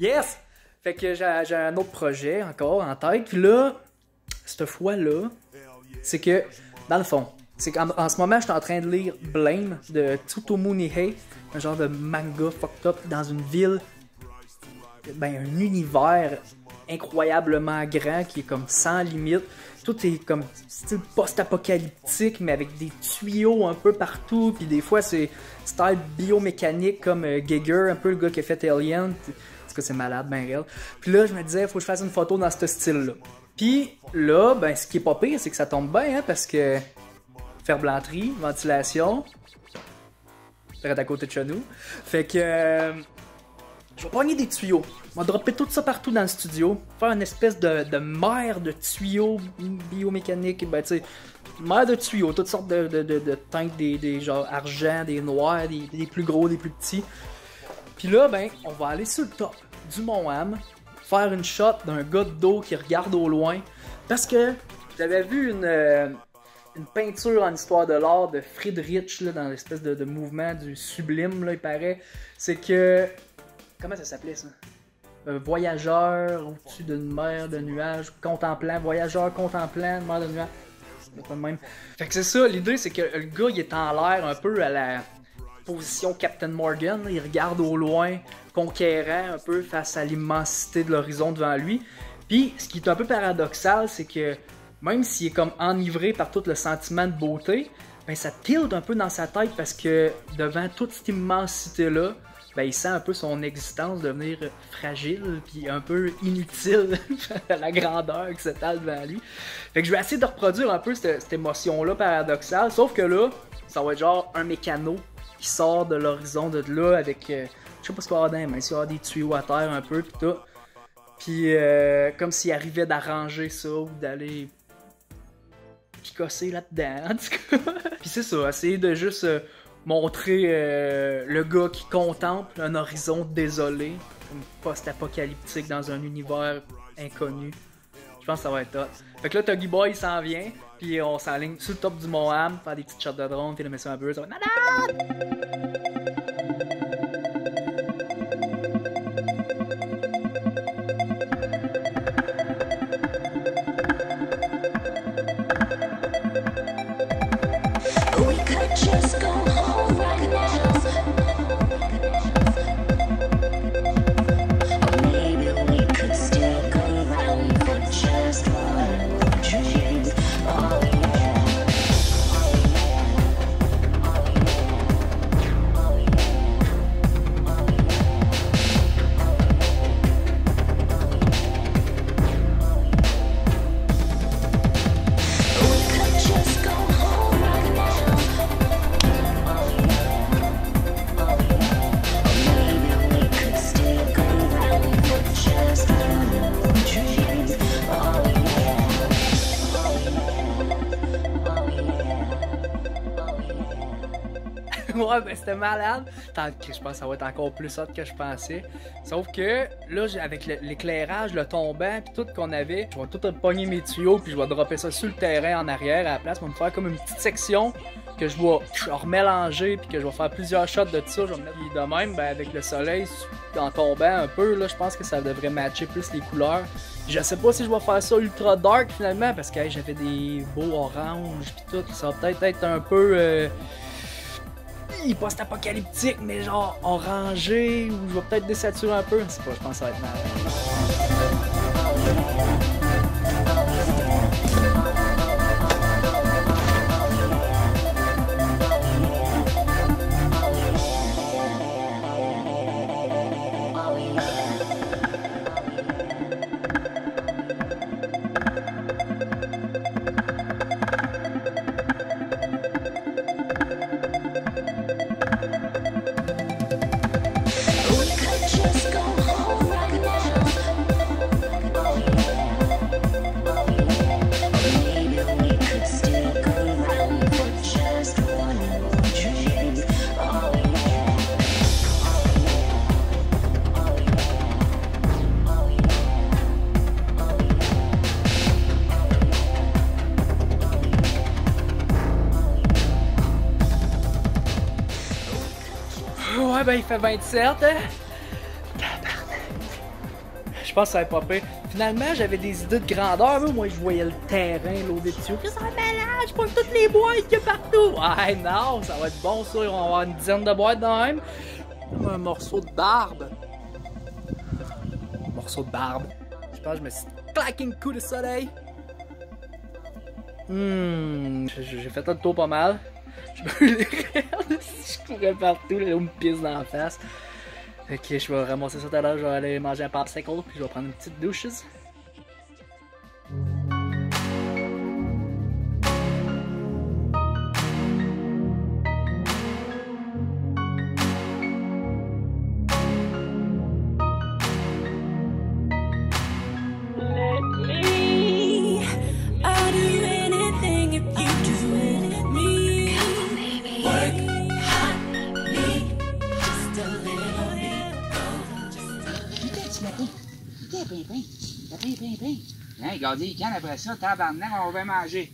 Yes! Fait que j'ai un autre projet encore en tête. Puis là, cette fois-là, c'est que, dans le fond, c'est qu'en ce moment, je suis en train de lire Blame de Tsutomu Nihei, un genre de manga fucked up dans une ville, ben un univers incroyablement grand qui est comme sans limite. Tout est comme style post-apocalyptique, mais avec des tuyaux un peu partout. Puis des fois, c'est style biomécanique comme Giger, un peu le gars qui a fait Alien. Parce que c'est malade, ben réel. Puis là, je me disais, il faut que je fasse une photo dans ce style-là. Puis là, ben ce qui est pas pire, c'est que ça tombe bien, hein, parce que fer blanterie, ventilation, prête à côté de chez nous. Fait que je vais pogner des tuyaux. On va dropper tout ça partout dans le studio. Faire une espèce de mer de tuyaux biomécaniques. Ben, tu sais, mer de tuyaux, toutes sortes de teintes, des genre argent, des noirs, des plus gros, des plus petits. Puis là, ben, on va aller sur le top du Moham, faire une shot d'un gars d'eau qui regarde au loin. Parce que j'avais vu une peinture en histoire de l'art de Friedrich, là, dans l'espèce de mouvement du sublime, là, il paraît. C'est que... Comment ça s'appelait, ça? Voyageur au-dessus d'une mer de nuages, contemplant, voyageur contemplant, mer de nuages. C'est pas le même. Fait que c'est ça, l'idée, c'est que le gars, il est en l'air un peu à la position Captain Morgan. Il regarde au loin, conquérant un peu face à l'immensité de l'horizon devant lui. Puis, ce qui est un peu paradoxal, c'est que même s'il est comme enivré par tout le sentiment de beauté, ben ça tilte un peu dans sa tête parce que devant toute cette immensité-là, ben il sent un peu son existence devenir fragile puis un peu inutile à la grandeur qui s'étale devant lui. Fait que je vais essayer de reproduire un peu cette émotion-là paradoxale, sauf que là, ça va être genre un mécano qui sort de l'horizon de là avec, je sais pas ce qu'il va y avoir dedans, mais il va y avoir des tuyaux à terre un peu pis tout. Puis comme s'il arrivait d'arranger ça ou d'aller... picossé là-dedans, en tout cas. Puis c'est ça, essayer de juste montrer le gars qui contemple un horizon désolé, post-apocalyptique dans un univers inconnu. Je pense que ça va être top. Fait que là, Tuggy Boy, il s'en vient, puis on s'enligne sur le top du Moham, faire des petites shots de drone, puis le mettre sur un peu, ça va être malade! Ouais, ben c'était malade. Tant que je pense que ça va être encore plus hot que je pensais. Sauf que là, avec l'éclairage, le tombant, puis tout qu'on avait, je vais tout pogner mes tuyaux, puis je vais dropper ça sur le terrain en arrière à la place. Je vais me faire comme une petite section que je vais remélanger, puis que je vais faire plusieurs shots de tout ça. Je vais me mettre de même, ben, avec le soleil en tombant un peu, là, je pense que ça devrait matcher plus les couleurs. Je sais pas si je vais faire ça ultra dark finalement, parce que hey, j'avais des beaux oranges, puis tout. Ça va peut-être être un peu... post-apocalyptique, mais genre orangé, ou je vais peut-être désaturer un peu. Je sais pas, je pense que ça va être mal. Ouais, ben il fait 27, hein? Je pense que ça va être pas pire. Finalement, j'avais des idées de grandeur. Moi, je voyais le terrain, l'eau des tuyaux. Ça va être malade, je prends toutes les boîtes qu'il y a partout. Ah non, ça va être bon ça. On va avoir une dizaine de boîtes dans même. Un morceau de barbe. Un morceau de barbe. Je pense que je me suis claqué un coup de soleil. J'ai fait un tour pas mal. Je brûlerais si je courais partout, là, on me pisse dans la face. Ok, je vais ramasser ça tout à l'heure, je vais aller manger un popsicle, puis je vais prendre une petite douche. Regardez, quand après ça, tabarnak, on va manger.